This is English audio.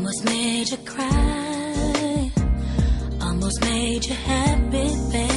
Almost made you cry, almost made you happy, baby.